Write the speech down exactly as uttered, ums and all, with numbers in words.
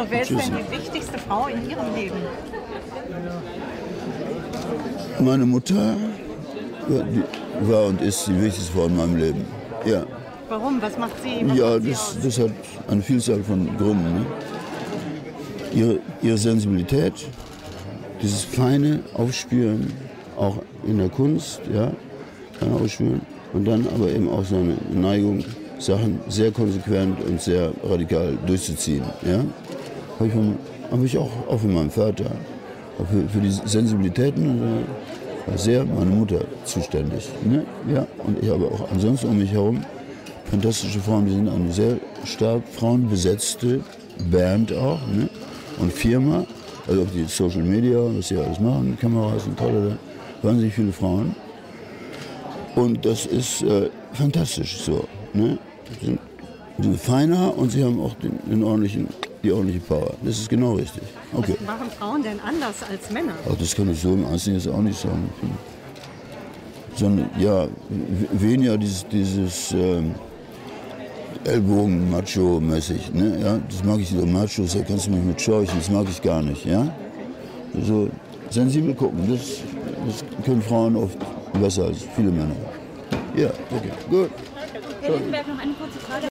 Udo, wer ist Tschüss. denn die wichtigste Frau in Ihrem Leben? Meine Mutter war und ist die wichtigste Frau in meinem Leben. Ja. Warum? Was macht sie? Was ja, macht sie das, das hat eine Vielzahl von Gründen. Ne? Ihre, ihre Sensibilität, dieses feine Aufspüren, auch in der Kunst, ja, kann aufspüren. Und dann aber eben auch seine Neigung, Sachen sehr konsequent und sehr radikal durchzuziehen. Ja? Habe ich, hab ich auch, auch für meinen Vater, auch für, für die Sensibilitäten war sehr meine Mutter zuständig. Ne? Ja? Und ich habe auch ansonsten um mich herum fantastische Frauen, die sind eine sehr stark frauenbesetzte Band auch, ne? Und Firma, also auf die Social Media, was sie alles machen, Kameras und tolle, wahnsinnig viele Frauen. Und das ist äh, fantastisch so. Ne? Sie sind, sind feiner und sie haben auch den, den ordentlichen, die ordentliche Power. Das ist genau richtig. Okay. Was machen Frauen denn anders als Männer? Ach, das kann ich so im Einzelnen jetzt auch nicht sagen. Sondern ja, weniger dieses, dieses ähm, Ellbogen-Macho-mäßig. Ne? Ja? Das mag ich, so Machos, da kannst du mich mit scheuchen, das mag ich gar nicht. Ja? So sensibel gucken, das, das können Frauen oft besser als viele Männer. Ja, okay, gut. Herr Lindenberg, noch eine kurze Frage.